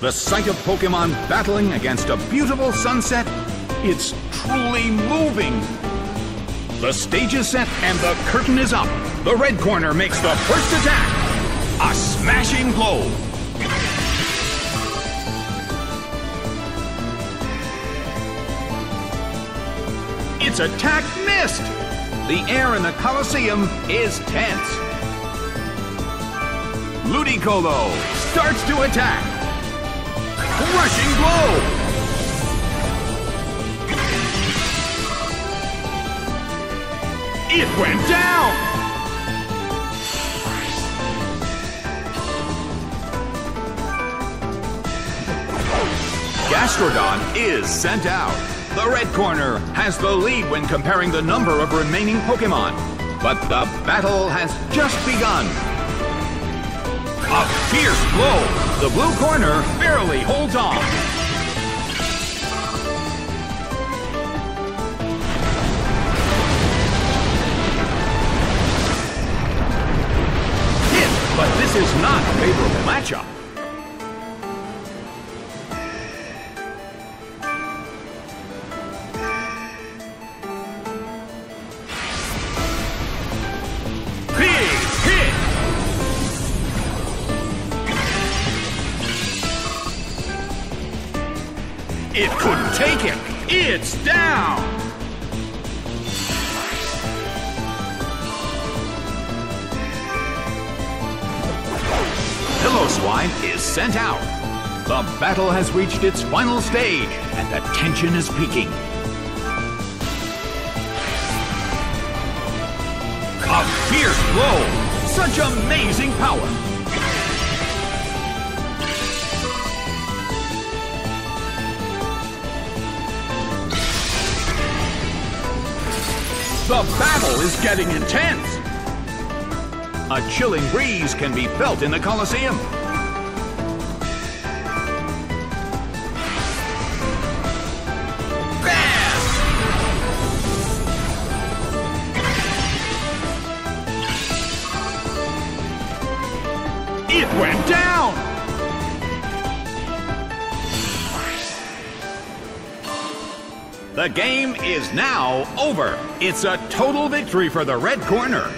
The sight of Pokemon battling against a beautiful sunset, it's truly moving. The stage is set and the curtain is up. The red corner makes the first attack. A smashing blow. Its attack missed. The air in the Colosseum is tense. Ludicolo starts to attack. Crushing blow. It went down. Gastrodon is sent out. The red corner has the lead when comparing the number of remaining Pokemon, but the battle has just begun. A fierce blow. The blue corner barely holds on. Hit, but this is not a favorable matchup. It couldn't take it. It's down. Piloswine is sent out. The battle has reached its final stage, and the tension is peaking. A fierce blow. Such amazing power. The battle is getting intense. A chilling breeze can be felt in the Colosseum. Bam! It went down. The game is now over. It's a total victory for the red corner.